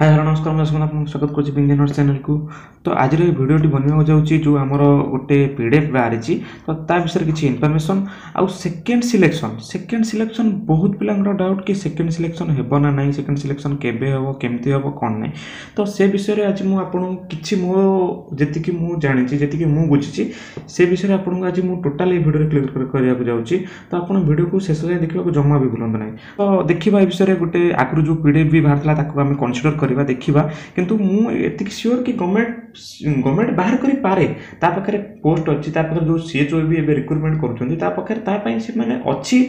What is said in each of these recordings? Hi hello नमस्कार मैं सुमन आपको स्वागत करछि बिंगेनर चैनल को। तो आज भिडियोटी बनवाक जाऊँगी जो आमर गोटे पीडीएफ बाहरी तो विषय किसी इनफॉरमेशन आउ सेकेंड सिलेक्शन बहुत पिलांर डाउट कि सेकेंड सिलेक्शन हेबो ना नहीं, सेकेंड सिलेक्शन केबे हेबो केमती हेबो कोन नै। तो से विषय रे आज मु आपन किछि मो जेतिकि मु जानिछि जेतिकि मु बुझिछि से विषय रे आपन आज मु टोटल ए भिडियो क्लिक करबाक जाऊँगी। तो आपन भिडियो को शेष जाय देखबाक जम्मा भी भूलंत नै। तो देखिबा ए विषय रे गोटे आकरू जो पीडीएफ भी बाहरला ताको आमे कन्सीडर देखा किंतु मुझे सियोर कि गवर्नमेंट बाहर करी पारे ता पाखरे पोस्ट अच्छी जो सीएचओ भी रिक्रुटमेंट करें अच्छी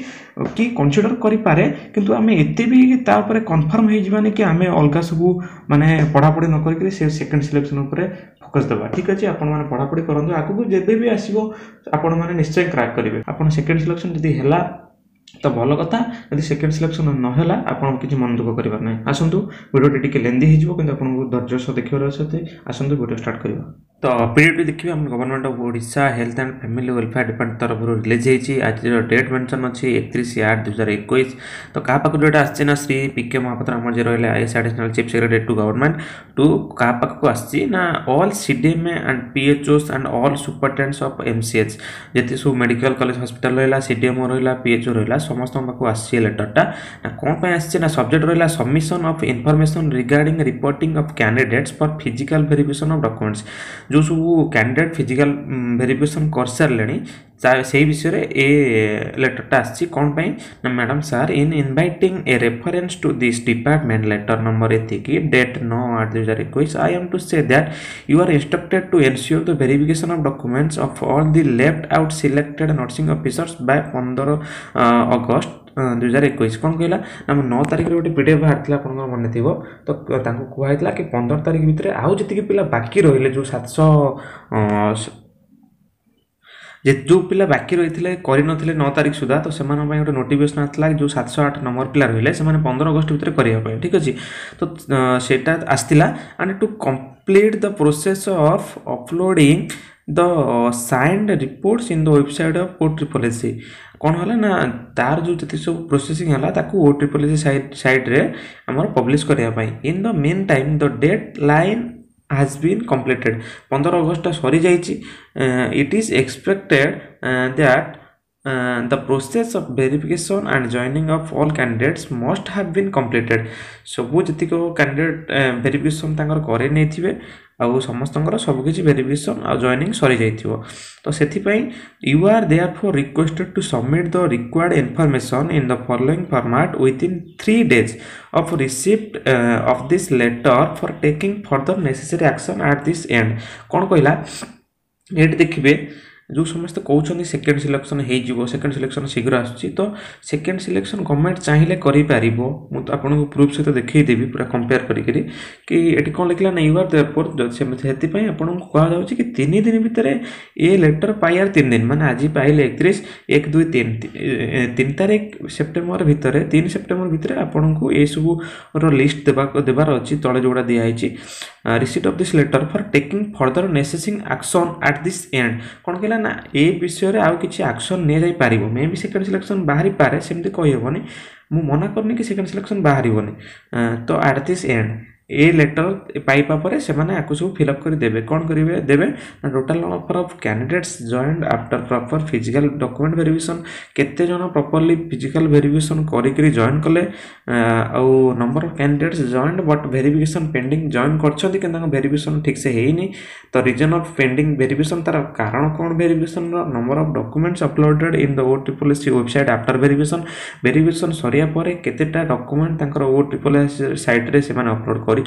कि कनसीडर करी पारे किंतु आम एत भी तापर कनफर्म होने कि आम अलग सबू माने पढ़ापढ़ी न करके सेकेंड सिलेक्शन फोकस दबा। ठीक अच्छे आपण मैंने पढ़ापढ़ी करूँ आगू जब भी आसो आपण मैंने निश्चय क्राक करेंगे। आप सेकेंड सिलेक्शन जब है तो भल कथा यदि सेकेंड सिलेक्शन ना आपन किसी मन दुख कर ना। आसतु भिडियो टी लेंदी हो धैर्य सह देखार अच्छे आसतु भिडियो स्टार्ट कर। तो पीडीएफ देखिए हम government of Odisha health and family welfare department तरफ रिलीज होती। आज डेट मेंशन अच्छी 31/8/2021। तो क्या पाक जो आसी ना श्री पीके महापात्र आम जो रही IAS additional chief secretary to government to क्या पाक आसी ना all CDMA and PHOs and all superintendents of MCH जी सब मेडिकल कॉलेज हॉस्पिटल रहा सीडीएमओ रहा पीएचओ रहा समस्त पाक आसी लेटरटा ना कौन पे आसी ना सब्जेक्ट रहा submission of information regarding reporting of candidates for physical verification of documents जो सब कैंडिडेट फिजिकल वेरिफिकेशन कर सारे से विषय में ए लेटरटा आसी कौन पाई ना madam sir in inviting a reference to this department letter number एति date 9/8/2021 I am to say that you are instructed to ensure the verification of documents of all the left out selected nursing officers by 15 August 2021। कौन कहला ना 9 तारिख गोटे PDF बाहर आपंकर मन थी। तो कहला कि 15 तारिख भितर आउ जी पिला बाकी रही जो 700 जो पिला बाकी रही कर 9 तारिख सुधा तो गोटे नोटिफिकेशन आसाला जो 708 नंबर पिला रही से 15 अगस्त भितर करने। ठीक अच्छे तो सेटा आसला and to complete the process of uploading the signed reports in the website of OSSSC। कौन है ना तार जो जितने सब प्रोसेसिंग है OSSSC साइट्रे आम पब्लिश करने। In the main time the date line has been completed 15 August सरी जा। It is expected that the process of verification and joining of all candidates must have been completed। सबू जितक candidate verification तांकर करे नै थिबे आ समस्तंकर सब किछि verification आ joining सरी जाइथिबो। तो सेथि पई you are therefore requested to submit the required information in the following format within 3 days of receipt of this letter for taking further necessary action at this end। कौन कहला एट देखिबे जो समस्त कहते सेकेंड सिलेक्शन हो second selection शीघ्र आसूँ। तो सेकेंड सिलेक्शन गवर्नमेंट चाहिए कर आपको प्रूफ सहित देखदेवी पूरा कंपेयर करी कि ये कौन लिखला ना युआर देयरफॉर से कहु कि 3 दिन भितर ए लेटर पाइबार 3 दिन माने आज पाइले 31, 2, 3 तारिख सेप्टेम्बर भितर 3 सेप्टेम्बर भितर आपको ये सबूर लिस्ट देवार अच्छी तले जोड़ा दिखाई receipt of this letter for taking further necessary action at this end. कौन कहला ना ए विषय रे आउ किछि एक्शन ने जाय पारिबो मे भी सेकेंड सिलेक्शन बाहरी पारे सेमती कहि हेबोनी मु मना करनी कि सेकेंड सिलेक्शन बाहरिबोनी। तो at this end a letter पाइबा पर से सब फिलअप करदे कौन करेंगे देवे ना total number of candidates joined after proper physical document verification केते जन प्रॉपर्ली फिजिकल वेरिफिकेशन करी जॉइन कले आउ number of candidates joined but verification pending join करछंती किंतु वेरिफिकेशन ठीक से हेइनी। तो रीजन ऑफ पेंडिंग वेरिफिकेशन तार कारण कौन verification number of documents uploaded in the OSSSC website after verification verification सरिया पर केतेटा डॉक्यूमेंट तांकर OSSSC साइट रे से माने अपलोड कर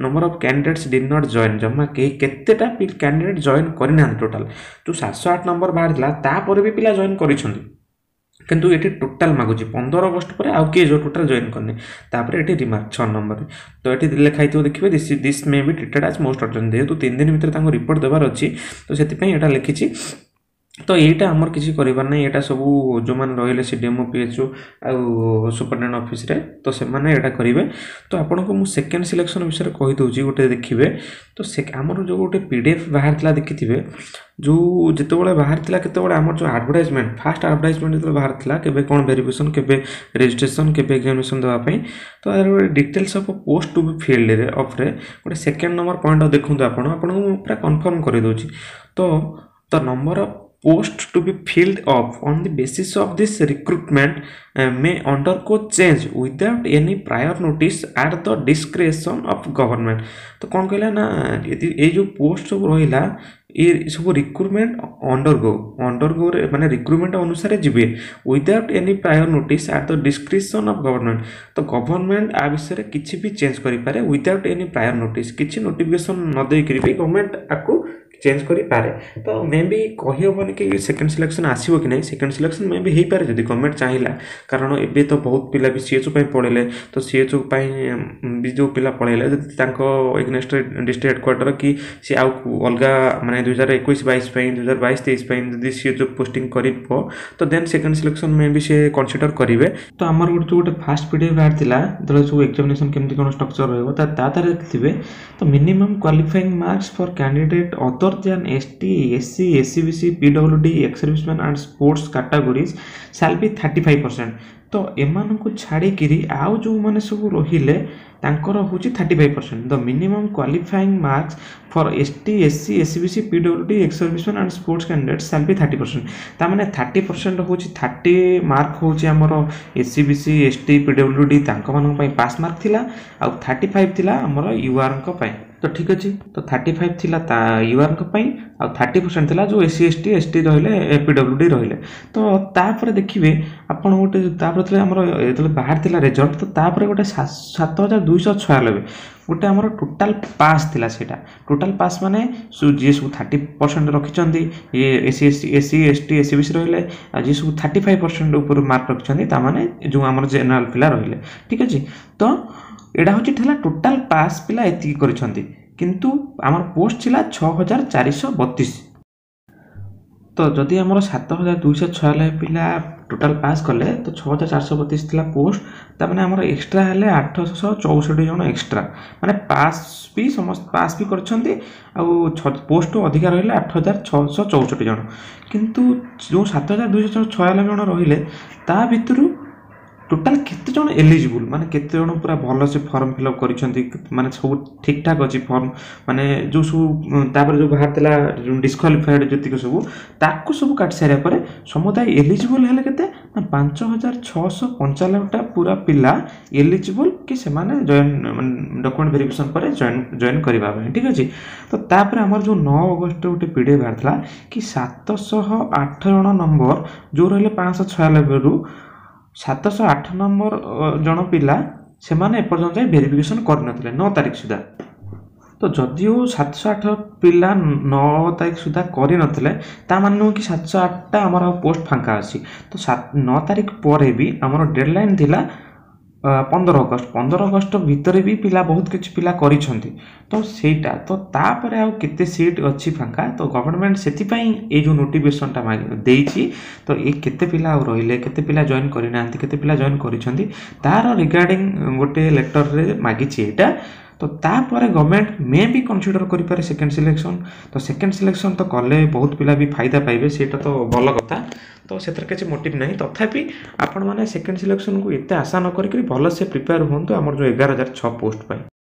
number of candidates did not join जमा केतेटा कैंडिडेट जॉइन करना टोटाल जो 708 नंबर बाहर तापर भी पिला जॉइन कर किंतु ये टोटाल मागुच 15 अगस्त पर आउ किए जो टोटाल जॉइन करने तापर ये रिमार्क 6 नंबर। तो ये लिखाई थोड़ा देखिए this may be treated as most urgent जेहतु 3 दिन भर रिपोर्ट देवार अच्छी तो से लिखी तो यहीटा हमर किसी करिबार नै एटा सब जो मान रहले सीडीएमओ पीएचओ आ सुपरिटेंडेंट ऑफिस रे तो से माने एटा करिवे। तो आपन को मु सेकंड सिलेक्शन विषय कहि दोजी गोटे देखिबे। तो से हमर जो गोटे पीडीएफ बाहरतला देखिथिबे जो जते बडे बाहरतला केते बडे हमर जो एडवर्टाइजमेंट फर्स्ट एडवर्टाइजमेंट जते बाहरतला केबे कोन वेरिफिकेशन केबे रजिस्ट्रेशन केबे एग्जामिनेशन दवा पई तो आरो details of post to be filled रे ऑफ रे गोटे सेकंड नंबर पॉइंट देखु आपन आपन को पूरा कंफर्म करि दोजी। तो number of post to be filled up on the basis of this recruitment may undergo change without any prior notice at the discretion of government। तो कौन कहला ना ये जो पोस्ट सब रहिला ये सब रिक्रूटमेंट अंडरगो माने रिक्रूटमेंट अनुसार जीवे without any prior notice at the description of government. तो गवर्नमेंट आ विषय किसी भी चेंज करि पारे विदाउट एनी प्रायर नोटिस किसी नोटिफिकेशन न दे करि गवर्नमेंट आको चेंज करि पारे। तो मे भी कहि होबन कि सेकंड सिलेक्शन आसीबो कि नै सेकंड सिलेक्शन मे भी हे पारे जदी गवर्नमेंट चाहिला कारण एबे तो बहुत पिला भी सीएचओ पई पड़ेले तो सीएचओ पई भी जो पिला पड़ेले जदी तांको एग्नेस्ट डिस्ट्रिक्ट हेडक्वार्टर की से आ अलगा माने 2021 22 पई 2022 23 पई जदी सीएचओ पोस्टिंग करिबो तो देन सेकंड सिलेक्शन मे भी से कंसीडर करिवे। तो हमर गोटे फास्ट पीडीएफ आथिला दले जो एग्जामिनेशन केमति कोन स्ट्रक्चर रहबो ता तातरे थिबे। तो minimum qualifying marks for candidate than ST, SC, SCBC, PWD, ex-servicemen and sports categories shall be 35%। तो एमान को छाड़ी किरी आउ जो माने सब रोहिले तांकर होची 35%। The minimum qualifying marks for ST SC SCBC PWD ex-serviceman and sports candidate shall be 30%। ता माने 30% होची 30 मार्क होची हमरो एससीबीसी एसटी पीडब्ल्यूडी तांक मानन पई पास मार्क थिला आ 35 थिला हमरो यूआर को पई। तो ठीक अछि तो 35 थिला ता यूआर को पई आ 30% थिला जो एससी एसटी एसटी रहले पीडब्ल्यूडी रहले। तो तापर देखिबे आपण गोटे तापर हमरो एतले बाहर थिला रिजल्ट तो तापर गोटे 7296 गोटे हमरो टोटल पास थिला सेटा टोटल पास माने जे सब 30% रखिचंदी ये एससी एससी एसटी एससीबीसी रहले आ जे सब 35% ऊपर मार्क रखिचंदी ता माने जो हमर जनरल पिला रहले। ठीक अछि तो एडा होची ठला टोटल पास पिला एति करिसंती किंतु हमर पोस्ट छिला 6432। तो जदि हमर 7296 पिला टोटल पास करले तो 6432 थिला पोस्ट त माने हमर एक्स्ट्रा हले 864 जण एक्स्ट्रा माने पास भी समस्त पास भी करछंती आ पोस्ट तो अधिक रहले 8664 जण किंतु जो 7296 जण रहले ता भितरु टोटल केते जण एलिजिबल माने केते जण पूरा भलो से फॉर्म फिल अप करिसंती माने सब ठीक ठाक अछि फॉर्म माने जो सब तापर जो बाहर तला डिस्क्वालिफाइड जतिक सब ताकू सब काट सारे पर समुदाय एलिजिबल हेले केते 5695 टा पूरा पिला एलिजिबल कि से माने जॉइन डॉक्यूमेंट वेरिफिकेशन पर जॉइन करबा। ठीक अछि तो तापर हमर जो 9 अगस्त उठे पीडीएफ आथला कि 708 जण नंबर जो रहले 596 रु 708 नंबर जण पिला से माने एपर्यंत जाय वेरिफिकेशन कर नथिले 9 तारिख सुधा। तो जदियो 708 पिला 9 तारिख सुधा करि नथिले ता माननो कि 708 टा हमर पोस्ट फांका आसी। तो 9 तारिख परे भी हमर डेडलाइन थिला 15 अगस्त भितरे भी पिला बहुत किछ पिला करिसंती तो सेटा तो ता परे आ केते सीट अछि फांका तो गवर्नमेंट सेति पई ए जो नोटिफिकेशन टा देइछि तो ए केते पिला आ रहले केते पिला जॉइन करिनांती केते पिला जॉइन करिसंती तार रिगार्डिंग गोटे लेटर रे मागिछि एटा। तो तापर गवर्नमेंट मे भी कंसीडर करि पारे सेकंड सिलेक्शन तो कले बहुत पिला भी फायदा पाइबे सेटा तो भलो कथा तो सेतर किसी मोटिव नहीं तथापि तो आपण माने सेकंड सिलेक्शन को एते आशा न करके भलो से प्रिपेयर होंतु हमर जो 11006 पोस्ट पाई।